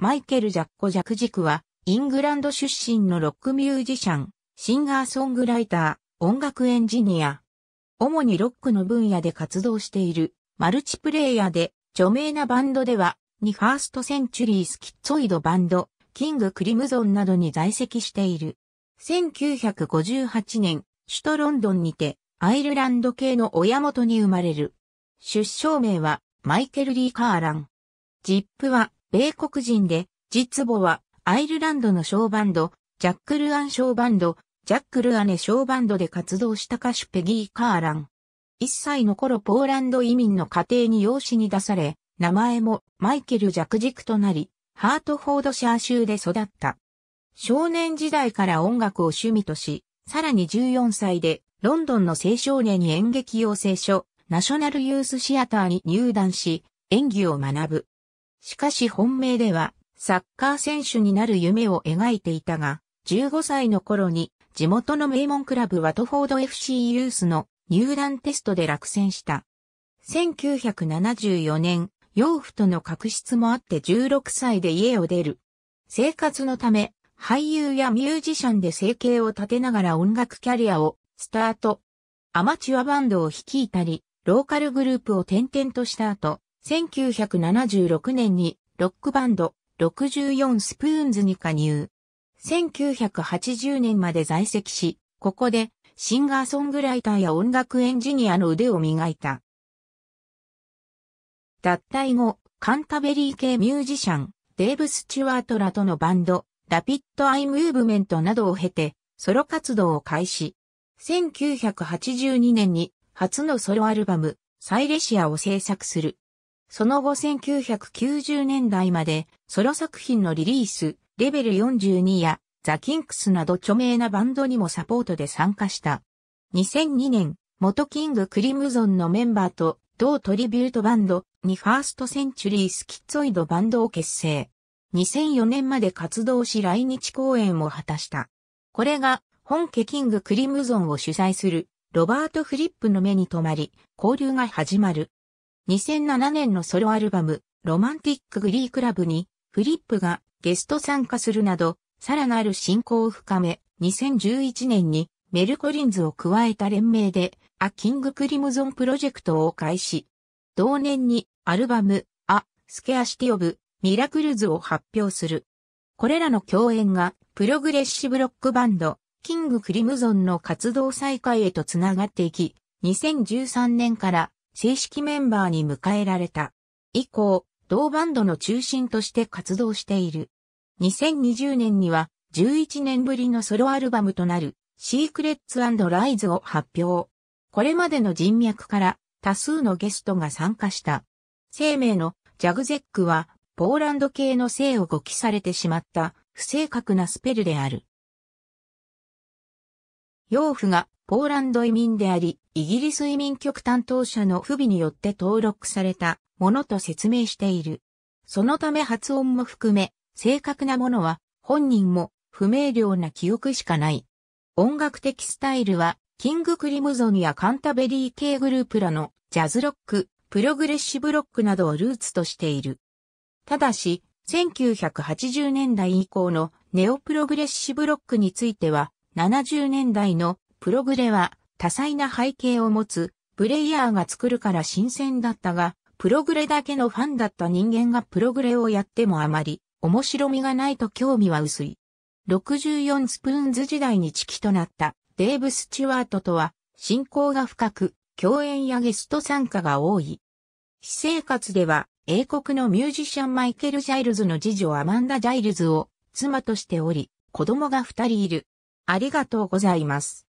マイケル・ジャッコ・ジャクジクは、イングランド出身のロックミュージシャン、シンガーソングライター、音楽エンジニア。主にロックの分野で活動している、マルチプレイヤーで、著名なバンドでは、ファーストセンチュリー・スキッツォイド・バンド、キング・クリムゾンなどに在籍している。1958年、首都ロンドンにて、アイルランド系の親元に生まれる。出生名は、マイケル・リー・カーラン。ジップは、米国人で、実母は、アイルランドのショーバンド、ジャック・ルアネショーバンド、で活動した歌手ペギー・カーラン。1歳の頃ポーランド移民の家庭に養子に出され、名前もマイケル・ジャクジクとなり、ハートフォードシャー州で育った。少年時代から音楽を趣味とし、さらに14歳でロンドンの青少年演劇養成所、ナショナルユースシアターに入団し、演技を学ぶ。しかし本命ではサッカー選手になる夢を描いていたが、15歳の頃に地元の名門クラブワトフォード FC ユースの入団テストで落選した。1974年、養父との確執もあって16歳で家を出る。生活のため、俳優やミュージシャンで生計を立てながら音楽キャリアをスタート。アマチュアバンドを率いたり、ローカルグループを転々とした後、1976年にロックバンド64スプーンズに加入。1980年まで在籍し、ここでシンガーソングライターや音楽エンジニアの腕を磨いた。脱退後、カンタベリー系ミュージシャン、デーブ・スチュワートらとのバンド、ラピッド・アイ・ムーブメントなどを経て、ソロ活動を開始。1982年に初のソロアルバム、サイレシアを制作する。その後1990年代までソロ作品のリリース、レベル42やザ・キンクスなど著名なバンドにもサポートで参加した。2002年、元キング・クリムゾンのメンバーと同トリビュートバンドにファーストセンチュリー・スキッツォイド・バンドを結成。2004年まで活動し来日公演を果たした。これが本家キング・クリムゾンを主催するロバート・フリップの目に留まり、交流が始まる。2007年のソロアルバム、ロマンティック・グリー・クラブに、フリップがゲスト参加するなど、さらなる親交を深め、2011年にメル・コリンズを加えた連名で、ア・キング・クリムゾン・プロジェクトを開始。同年にアルバム、ア・スケアシティ・オブ・ミラクルズを発表する。これらの共演が、プログレッシブロックバンド、キング・クリムゾンの活動再開へとつながっていき、2013年から正式メンバーに迎えられた。以降、同バンドの中心として活動している。2020年には11年ぶりのソロアルバムとなる、シークレッツ&ライズを発表。これまでの人脈から多数のゲストが参加した。生命のジャグゼックは、ポーランド系の姓を誤記されてしまった不正確なスペルである。養父がポーランド移民であり、イギリス移民局担当者の不備によって登録されたものと説明している。そのため発音も含め、正確なものは本人も不明瞭な記憶しかない。音楽的スタイルは、キング・クリムゾンやカンタベリー系グループらのジャズロック、プログレッシブロックなどをルーツとしている。ただし、1980年代以降のネオプログレッシブロックについては、70年代のプログレは多彩な背景を持つプレイヤーが作るから新鮮だったが、プログレだけのファンだった人間がプログレをやってもあまり面白みがないと興味は薄い。64スプーンズ時代に知己となったデーブ・スチュワートとは親交が深く、共演やゲスト参加が多い。私生活では、英国のミュージシャンマイケル・ジャイルズの次女アマンダ・ジャイルズを妻としており、子供が2人いる。ありがとうございます。